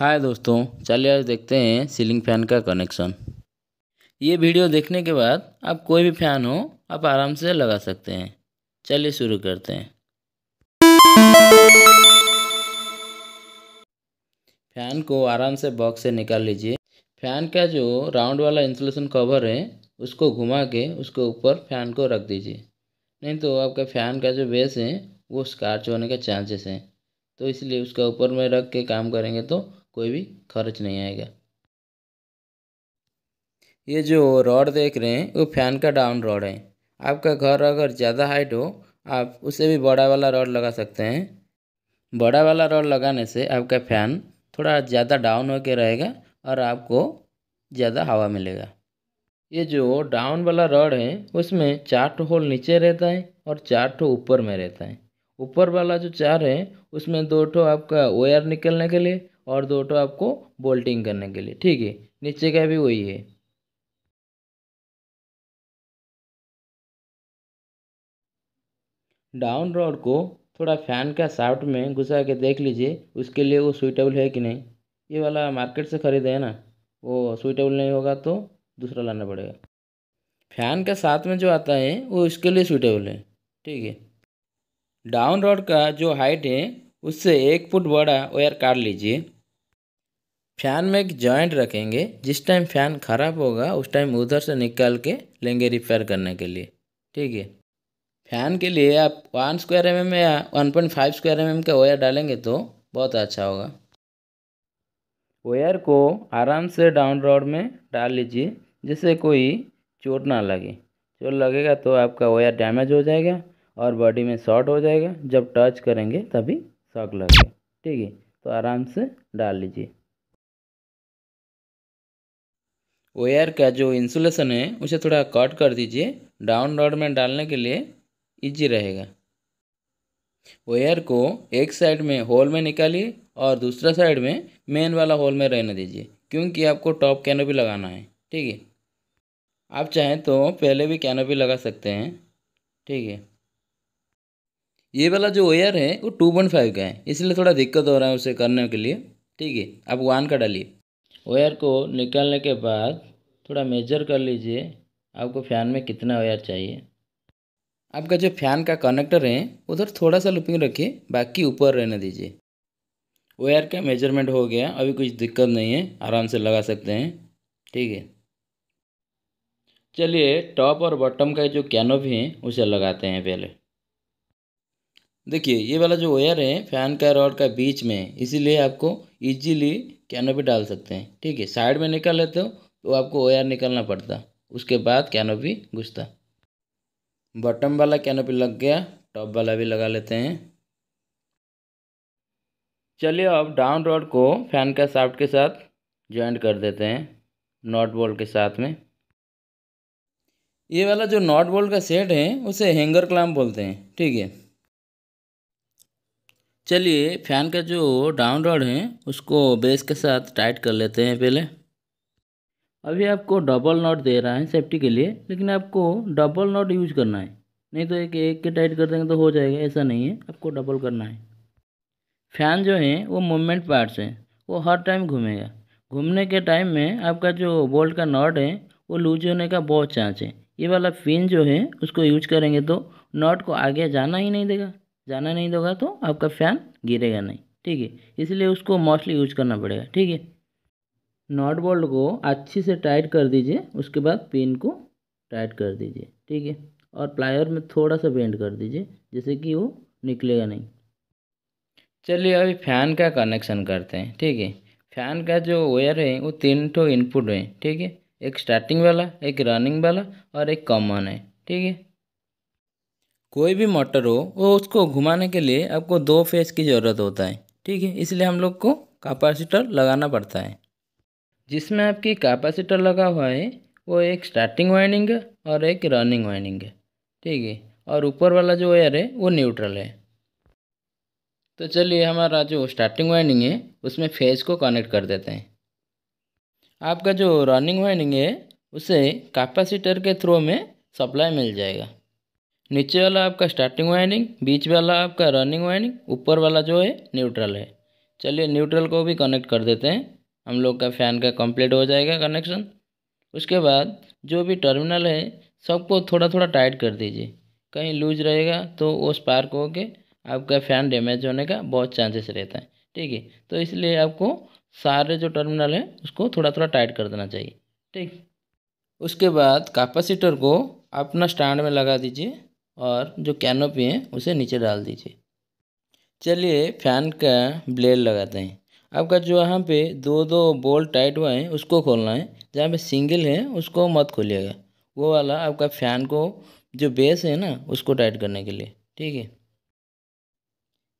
हाय दोस्तों, चलिए आज देखते हैं सीलिंग फैन का कनेक्शन। ये वीडियो देखने के बाद आप कोई भी फैन हो आप आराम से लगा सकते हैं। चलिए शुरू करते हैं। फैन को आराम से बॉक्स से निकाल लीजिए। फैन का जो राउंड वाला इंसुलेशन कवर है उसको घुमा के उसके ऊपर फैन को रख दीजिए, नहीं तो आपका फैन का जो बेस है वो स्क्रैच होने के चांसेस हैं, तो इसलिए उसका ऊपर में रख के काम करेंगे तो कोई भी खर्च नहीं आएगा। ये जो रॉड देख रहे हैं वो फैन का डाउन रॉड है। आपका घर अगर ज़्यादा हाइट हो आप उसे भी बड़ा वाला रॉड लगा सकते हैं। बड़ा वाला रॉड लगाने से आपका फैन थोड़ा ज़्यादा डाउन होके रहेगा और आपको ज़्यादा हवा मिलेगा। ये जो डाउन वाला रॉड है उसमें 4 होल नीचे रहता है और 4 ऊपर में रहता है। ऊपर वाला जो 4 है उसमें 2 आपका वायर निकलने के लिए और 2 आपको बोल्टिंग करने के लिए, ठीक है। नीचे का भी वही है। डाउन रॉड को थोड़ा फैन का शाफ्ट में घुसा के देख लीजिए उसके लिए वो सुइटेबल है कि नहीं। ये वाला मार्केट से ख़रीदे है ना, वो सुइटेबल नहीं होगा तो दूसरा लाना पड़ेगा। फैन का साथ में जो आता है वो इसके लिए सुइटेबल है, ठीक है। डाउन रॉड का जो हाइट है उससे 1 फुट बड़ा वायर काट लीजिए। फैन में एक जॉइंट रखेंगे, जिस टाइम फैन ख़राब होगा उस टाइम उधर से निकाल के लेंगे रिपेयर करने के लिए, ठीक है। फैन के लिए आप 1 स्क्वायर mm या 1.5 स्क्वायर mm का वायर डालेंगे तो बहुत अच्छा होगा। वायर को आराम से डाउन रॉड में डाल लीजिए जिससे कोई चोट ना लगे। चोट लगेगा तो आपका वायर डैमेज हो जाएगा और बॉडी में शॉर्ट हो जाएगा। जब टच करेंगे तभी शॉक लगेगा, ठीक है। तो आराम से डाल लीजिए। वायर का जो इंसुलेशन है उसे थोड़ा कट कर दीजिए, डाउन रॉड में डालने के लिए इजी रहेगा। वायर को एक साइड में होल में निकालिए और दूसरा साइड में मेन वाला होल में रहने दीजिए, क्योंकि आपको टॉप कैनोपी लगाना है, ठीक है। आप चाहें तो पहले भी कैनोपी लगा सकते हैं, ठीक है। ये वाला जो वायर है वो 2.5 का है, इसलिए थोड़ा दिक्कत हो रहा है उसे करने के लिए, ठीक है। आप 1 का डालिए। वायर को निकालने के बाद थोड़ा मेजर कर लीजिए आपको फैन में कितना वायर चाहिए। आपका जो फैन का कनेक्टर है उधर थोड़ा सा लूपिंग रखिए, बाकी ऊपर रहने दीजिए। वायर का मेजरमेंट हो गया, अभी कुछ दिक्कत नहीं है, आराम से लगा सकते हैं, ठीक है। चलिए टॉप और बॉटम का जो कैनोपी है उसे लगाते हैं। पहले देखिए ये वाला जो वायर है फैन का रॉड का बीच में है, इसीलिए आपको इजीली कैनोपी डाल सकते हैं, ठीक है। साइड में निकाल लेते हो तो आपको वायर निकालना पड़ता, उसके बाद कैनोपी घुसता। बॉटम वाला कैनोपी लग गया, टॉप वाला भी लगा लेते हैं। चलिए अब डाउन रॉड को फैन का शाफ्ट के साथ जॉइंट कर देते हैं नॉट बोल्ट के साथ में। ये वाला जो नॉट बोल्ट का सेट है उसे हैंगर क्लैंप बोलते हैं, ठीक है। चलिए फैन का जो डाउन रॉड है उसको बेस के साथ टाइट कर लेते हैं। पहले अभी आपको डबल नॉट दे रहा है सेफ्टी के लिए, लेकिन आपको डबल नॉट यूज करना है, नहीं तो एक के टाइट कर देंगे तो हो जाएगा, ऐसा नहीं है। आपको डबल करना है। फैन जो है वो मूवमेंट पार्ट्स हैं, वो हर टाइम घूमेगा। घूमने के टाइम में आपका जो बोल्ट का नॉट है वो लूज होने का बहुत चांस है। ये वाला पिन जो है उसको यूज करेंगे तो नॉट को आगे जाना ही नहीं देगा, जाना नहीं दोगा तो आपका फैन गिरेगा नहीं, ठीक है। इसलिए उसको मोस्टली यूज करना पड़ेगा, ठीक है। नॉट बोल्ट को अच्छे से टाइट कर दीजिए, उसके बाद पिन को टाइट कर दीजिए, ठीक है। और प्लायर में थोड़ा सा बेंड कर दीजिए जैसे कि वो निकलेगा नहीं। चलिए अभी फैन का कनेक्शन करते हैं, ठीक है। फैन का जो वायर है वो 3 इनपुट है, ठीक है। एक स्टार्टिंग वाला, एक रनिंग वाला और एक कॉमन है, ठीक है। कोई भी मोटर हो वो उसको घुमाने के लिए आपको 2 फेस की ज़रूरत होता है, ठीक है। इसलिए हम लोग को कैपेसिटर लगाना पड़ता है। जिसमें आपकी कैपेसिटर लगा हुआ है वो एक स्टार्टिंग वाइंडिंग है और एक रनिंग वाइंडिंग है, ठीक है। और ऊपर वाला जो वायर है वो न्यूट्रल है। तो चलिए हमारा जो स्टार्टिंग वाइंडिंग है उसमें फेस को कनेक्ट कर देते हैं। आपका जो रनिंग वाइंडिंग है उसे कैपेसिटर के थ्रू में सप्लाई मिल जाएगा। नीचे वाला आपका स्टार्टिंग वाइंडिंग, बीच वाला आपका रनिंग वाइंडिंग, ऊपर वाला जो है न्यूट्रल है। चलिए न्यूट्रल को भी कनेक्ट कर देते हैं, हम लोग का फ़ैन का कंप्लीट हो जाएगा कनेक्शन। उसके बाद जो भी टर्मिनल है सबको थोड़ा थोड़ा टाइट कर दीजिए, कहीं लूज रहेगा तो वो स्पार्क होके आपका फ़ैन डैमेज होने का बहुत चांसेस रहता है, ठीक है। तो इसलिए आपको सारे जो टर्मिनल है उसको थोड़ा थोड़ा टाइट कर देना चाहिए, ठीक। उसके बाद कैपेसिटर को अपना स्टैंड में लगा दीजिए और जो कैनोपी है उसे नीचे डाल दीजिए। चलिए फ़ैन का ब्लेड लगाते हैं। आपका जो यहाँ पे दो दो बोल्ट टाइट हुआ है उसको खोलना है, जहाँ पे सिंगल है उसको मत खोलिएगा, वो वाला आपका फ़ैन को जो बेस है ना उसको टाइट करने के लिए, ठीक है।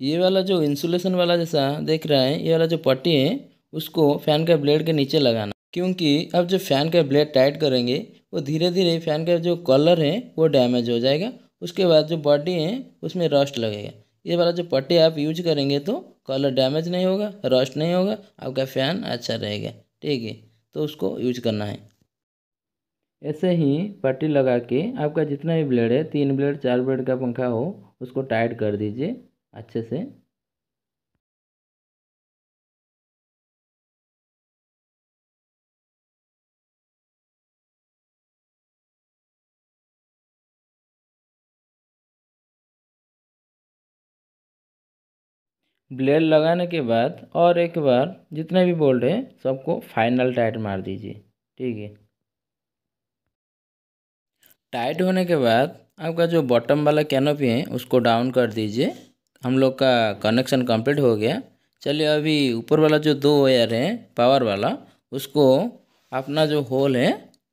ये वाला जो इंसुलेशन वाला जैसा देख रहा है, ये वाला जो पट्टी है उसको फ़ैन का ब्लेड के नीचे लगाना, क्योंकि अब जो फ़ैन का ब्लेड टाइट करेंगे वो धीरे धीरे फ़ैन का जो कलर है वो डैमेज हो जाएगा। उसके बाद जो बॉडी है उसमें रस्ट लगेगा। ये वाला जो पट्टी आप यूज करेंगे तो कलर डैमेज नहीं होगा, रस्ट नहीं होगा, आपका फ़ैन अच्छा रहेगा, ठीक है। तो उसको यूज करना है। ऐसे ही पट्टी लगा के आपका जितना भी ब्लेड है, 3 ब्लेड 4 ब्लेड का पंखा हो, उसको टाइट कर दीजिए अच्छे से। ब्लेड लगाने के बाद और एक बार जितने भी बोल्ट है सबको फाइनल टाइट मार दीजिए, ठीक है। टाइट होने के बाद आपका जो बॉटम वाला कैनोपी है उसको डाउन कर दीजिए। हम लोग का कनेक्शन कंप्लीट हो गया। चलिए अभी ऊपर वाला जो 2 वायर है पावर वाला, उसको अपना जो होल है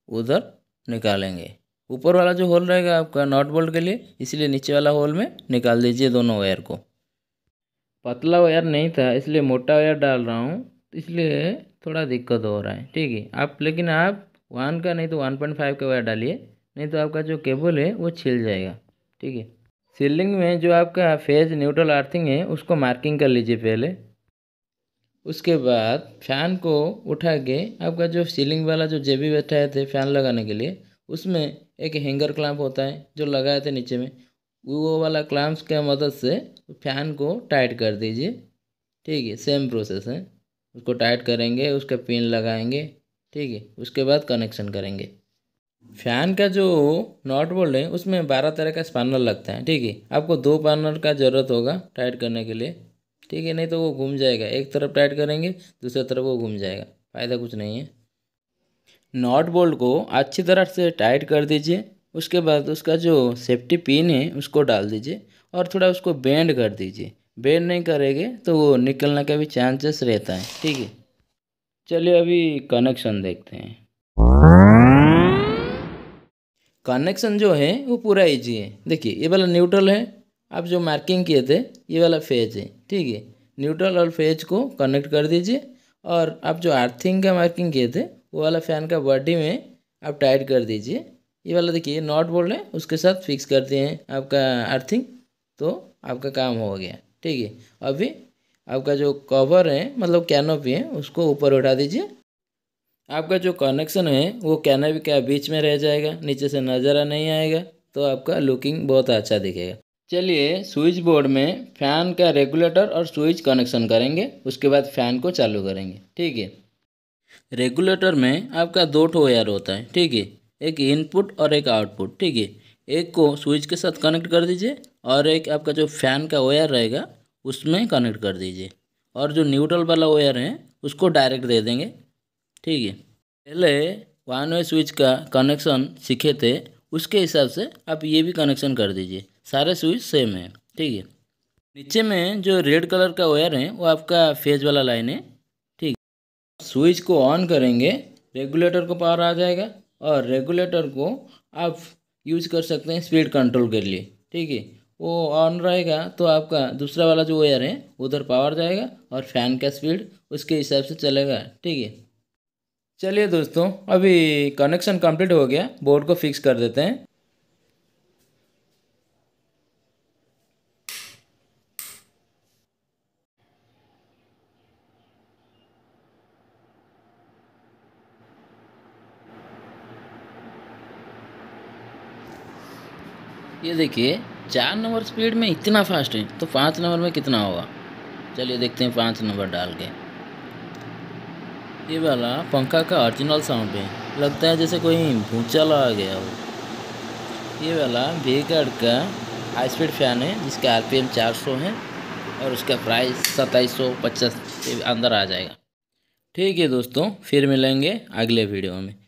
उधर निकालेंगे। ऊपर वाला जो होल रहेगा आपका नॉट बोल्ट के लिए, इसलिए नीचे वाला होल में निकाल दीजिए दोनों वायर को। पतला वायर नहीं था इसलिए मोटा वायर डाल रहा हूँ, इसलिए थोड़ा दिक्कत हो रहा है, ठीक है। आप लेकिन आप 1 का नहीं तो 1.5 का वायर डालिए, नहीं तो आपका जो केबल है वो छिल जाएगा, ठीक है। सीलिंग में जो आपका फेज न्यूट्रल अर्थिंग है उसको मार्किंग कर लीजिए पहले। उसके बाद फ़ैन को उठा के आपका जो सीलिंग वाला जो जेबी बैठाए थे फ़ैन लगाने के लिए, उसमें एक हैंगर क्लैंप होता है जो लगाए थे नीचे में, वो वाला क्लैंप्स की मदद से फ़ैन को टाइट कर दीजिए, ठीक है। सेम प्रोसेस है, उसको टाइट करेंगे, उसका पिन लगाएंगे, ठीक है। उसके बाद कनेक्शन करेंगे। फ़ैन का जो नॉट बोल्ट है उसमें 12 तरह का स्पैनर लगता है, ठीक है। आपको 2 स्पैनर का ज़रूरत होगा टाइट करने के लिए, ठीक है, नहीं तो वो घूम जाएगा। एक तरफ टाइट करेंगे, दूसरी तरफ वो घूम जाएगा, फ़ायदा कुछ नहीं है। नॉट बोल्ट को अच्छी तरह से टाइट कर दीजिए। उसके बाद उसका जो सेफ्टी पिन है उसको डाल दीजिए और थोड़ा उसको बेंड कर दीजिए। बेंड नहीं करेंगे तो वो निकलने का भी चांसेस रहता है, ठीक है। चलिए अभी कनेक्शन देखते हैं। कनेक्शन जो है वो पूरा इजी है। देखिए ये वाला न्यूट्रल है, आप जो मार्किंग किए थे ये वाला फेज है, ठीक है। न्यूट्रल और फेज को कनेक्ट कर दीजिए और आप जो अर्थिंग का मार्किंग किए थे वो वाला फ़ैन का बॉडी में आप टाइट कर दीजिए। ये वाला देखिए नॉट बोल्ट है उसके साथ फिक्स करते हैं आपका अर्थिंग, तो आपका काम हो गया, ठीक है। अभी आपका जो कवर है मतलब कैनोपी है उसको ऊपर उठा दीजिए। आपका जो कनेक्शन है वो कैनोपी के बीच में रह जाएगा, नीचे से नज़ारा नहीं आएगा, तो आपका लुकिंग बहुत अच्छा दिखेगा। चलिए स्विच बोर्ड में फ़ैन का रेगुलेटर और स्विच कनेक्शन करेंगे, उसके बाद फ़ैन को चालू करेंगे, ठीक है। रेगुलेटर में आपका 2 वायर होता है, ठीक है, एक इनपुट और एक आउटपुट, ठीक है। एक को स्विच के साथ कनेक्ट कर दीजिए और एक आपका जो फ़ैन का वायर रहेगा उसमें कनेक्ट कर दीजिए, और जो न्यूट्रल वाला वायर है उसको डायरेक्ट दे देंगे, ठीक है। पहले 1 वे स्विच का कनेक्शन सीखे थे, उसके हिसाब से आप ये भी कनेक्शन कर दीजिए। सारे स्विच सेम है, ठीक है। नीचे में जो रेड कलर का वायर है वो आपका फेज वाला लाइन है, ठीक। स्विच को ऑन करेंगे, रेगुलेटर को पावर आ जाएगा और रेगुलेटर को आप यूज कर सकते हैं स्पीड कंट्रोल के लिए, ठीक है। वो ऑन रहेगा तो आपका दूसरा वाला जो वायर है उधर पावर जाएगा और फ़ैन का स्पीड उसके हिसाब से चलेगा, ठीक है। चलिए दोस्तों अभी कनेक्शन कंप्लीट हो गया, बोर्ड को फिक्स कर देते हैं। ये देखिए 4 नंबर स्पीड में इतना फास्ट है तो 5 नंबर में कितना होगा। चलिए देखते हैं 5 नंबर डाल के। ये वाला पंखा का ओरिजिनल साउंड है, लगता है जैसे कोई भूंचा लगा गया हो। ये वाला बेगड़ का हाई स्पीड फ़ैन है जिसका आरपीएम 400 है और उसका प्राइस 2750 के अंदर आ जाएगा। ठीक है दोस्तों, फिर मिलेंगे अगले वीडियो में।